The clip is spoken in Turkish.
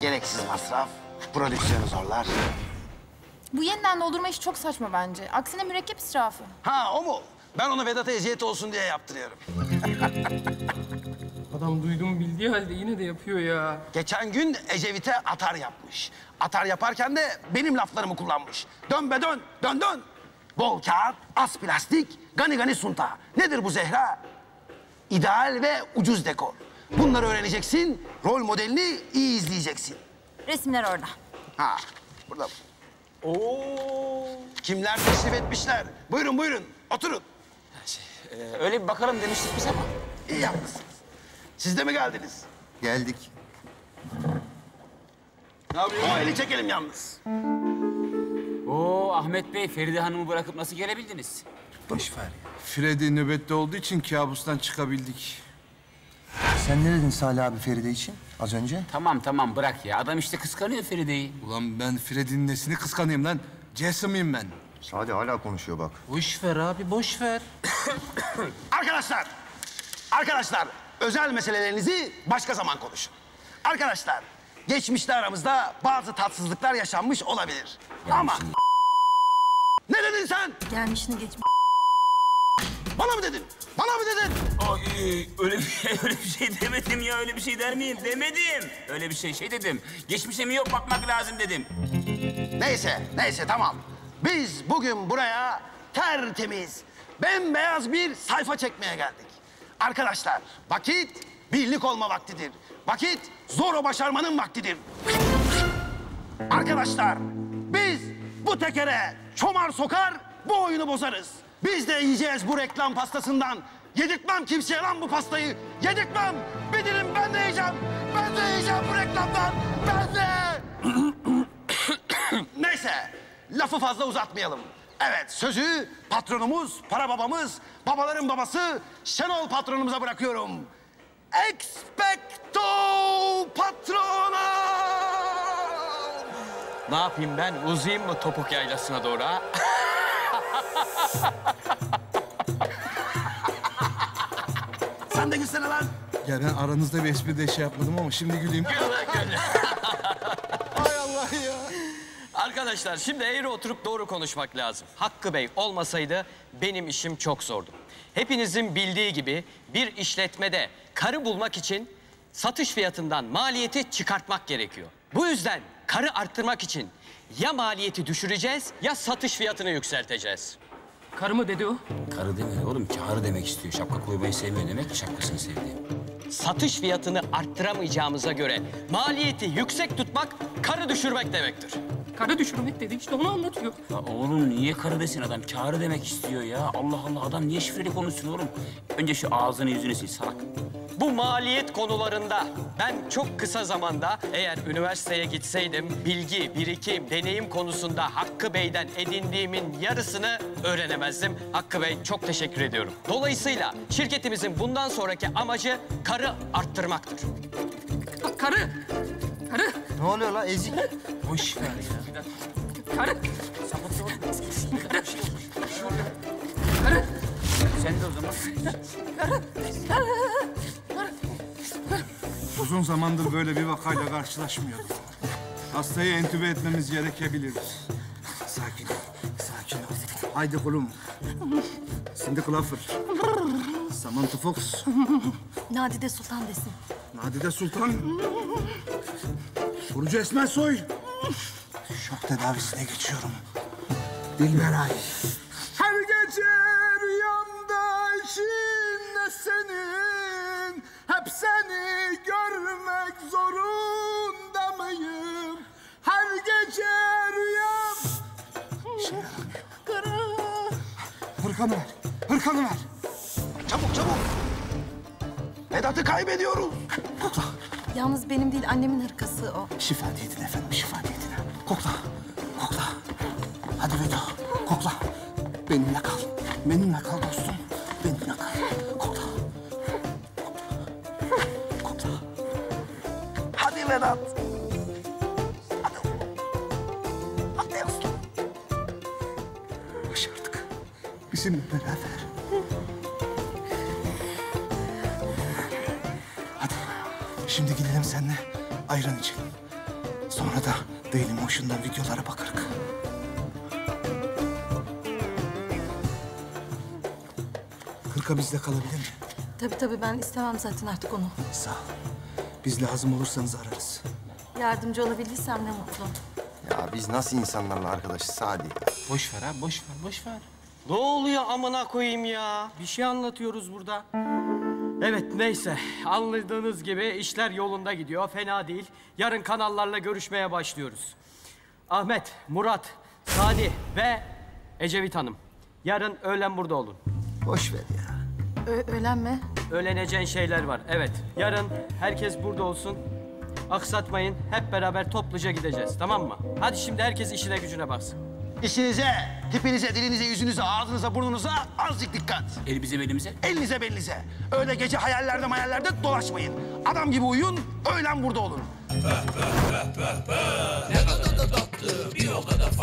Gereksiz masraf, prodüksiyonu zorlar. Bu yeniden doldurma işi çok saçma bence. Aksine mürekkep israfı. Ha o mu? Ben onu Vedat'a eziyet olsun diye yaptırıyorum. Adam duyduğumu bildiği halde yine de yapıyor ya. Geçen gün Ecevit'e atar yapmış. Atar yaparken de benim laflarımı kullanmış. Dön be dön, dön dön. Bol kağıt, az plastik, gani gani sunta. Nedir bu Zehra? İdeal ve ucuz dekor. Bunları öğreneceksin, rol modelini iyi izleyeceksin. Resimler orada. Ha, burada. Oo! Kimler teşrif etmişler? Buyurun buyurun, oturun. Öyle bir bakalım demiştik biz ama. İyi yapmışsınız. Siz de mi geldiniz? Geldik. Ne yapıyorsun? O eli çekelim yalnız. Oo Ahmet Bey, Feride Hanım'ı bırakıp nasıl gelebildiniz? Boş ver ya. Feride nöbette olduğu için kabustan çıkabildik. Sen ne dedin Salih abi Feride için az önce? Tamam tamam bırak ya. Adam işte kıskanıyor Feride'yi. Ulan ben Feride'nin nesini kıskanayım lan? Jason mıyım ben? Sadi hala konuşuyor bak. Boş ver abi, boş ver. Arkadaşlar, özel meselelerinizi başka zaman konuşun. Arkadaşlar, geçmişte aramızda bazı tatsızlıklar yaşanmış olabilir. Ama... Ne dedin sen? Gelmişini geçmiş. Bana mı dedin? Ay, öyle bir şey demedim ya, öyle bir şey der miyim? Demedim. Öyle bir şey dedim. Geçmişe mi yok bakmak lazım dedim. Neyse tamam. Biz bugün buraya tertemiz, bembeyaz bir sayfa çekmeye geldik. Arkadaşlar, vakit birlik olma vaktidir. Vakit zoru başarmanın vaktidir. Arkadaşlar, biz bu tekere çomar sokar, bu oyunu bozarız. Biz de yiyeceğiz bu reklam pastasından. Yedirtmem kimseye lan bu pastayı. Yedirtmem. Bir dilim ben de yiyeceğim. Bu reklamdan. Neyse, lafı fazla uzatmayalım. Evet, sözü patronumuz, para babamız, babaların babası Chanel patronumuza bırakıyorum. Expecto patrona! Ne yapayım ben? Uzayayım mı topuk yaylasına doğru ha? Sen de gülsene lan. Ya ben aranızda bir espri de şey yapmadım ama şimdi güleyim. Gül. Hay Allah ya. Arkadaşlar şimdi eğri oturup doğru konuşmak lazım. Hakkı Bey olmasaydı benim işim çok zordu. Hepinizin bildiği gibi bir işletmede karı bulmak için satış fiyatından maliyeti çıkartmak gerekiyor. Bu yüzden karı arttırmak için ya maliyeti düşüreceğiz ya satış fiyatını yükselteceğiz. Karı mı dedi o? Karı demiyor oğlum, karı demek istiyor. Şapka koymayı sevmiyor demek ki şapkasını sevdi. Satış fiyatını arttıramayacağımıza göre maliyeti yüksek tutmak karı düşürmek demektir. Karı düşürmek dedi, işte onu anlatıyor. Ya oğlum niye karı desin adam? Karı demek istiyor ya. Allah Allah, adam niye şifreli konuşsun oğlum? Önce şu ağzını yüzünü sil salak. Bu maliyet konularında ben çok kısa zamanda eğer üniversiteye gitseydim bilgi, birikim, deneyim konusunda Hakkı Bey'den edindiğimin yarısını öğrenemezdim. Hakkı Bey çok teşekkür ediyorum. Dolayısıyla şirketimizin bundan sonraki amacı karı arttırmaktır. Karı. Ne oluyor la ezik? Boş ver ya. Karı. Sen de o zaman. Uzun zamandır böyle bir vakayla karşılaşmıyorduk. Hastayı entübe etmemiz gerekebilir. Sakin ol. Haydi kulum. Cindy Klaffer. Samantha Fox. Nadide Sultan desin. Nadide Sultan. Kurucu Esmer Soy. Şok tedavisine geçiyorum. Dilberai. Her gece rüyamda şimdi senin. Hep seni görmek zorunda mıyım? Her gece rüyam... Hırkanı ver. Çabuk. Vedat'ı kaybediyoruz. Yalnız benim değil, annemin hırkası o. Şifa diyedin efendim, Kokla. Hadi Vedat, kokla. Benimle kal dostum. Kokla. Hadi Vedat. Hadi dostum. Başardık. Bizimle beraber. Şimdi gidelim seninle ayran içelim. Sonra da Dailymotion'dan videolara bakarık. Hırka bizde kalabilir mi? Tabii tabii, ben istemem zaten artık onu. Sağ ol. Biz lazım olursanız ararız. Yardımcı olabildiysem ne mutlu. Ya biz nasıl insanlarla arkadaşız Sadi? Boş ver ha, boş ver, boş ver. Ne oluyor amına koyayım ya? Bir şey anlatıyoruz burada. Evet, neyse. Anladığınız gibi işler yolunda gidiyor. Fena değil. Yarın kanallarla görüşmeye başlıyoruz. Ahmet, Murat, Sadi ve Ecevit Hanım. Yarın öğlen burada olun. Boş ver ya. Öğlen mi? Öğleneceğin şeyler var, evet. Yarın herkes burada olsun. Aksatmayın, hep beraber topluca gideceğiz, tamam mı? Hadi şimdi herkes işine gücüne baksın. İşinize, tipinize, dilinize, yüzünüze, ağzınıza, burnunuza azıcık dikkat. Elimize, belimize? Elinize, belinize. Öyle gece hayallerde mayallerde dolaşmayın. Adam gibi uyuyun, öğlen burada olun. Ne kadar da tatlı, bir o kadar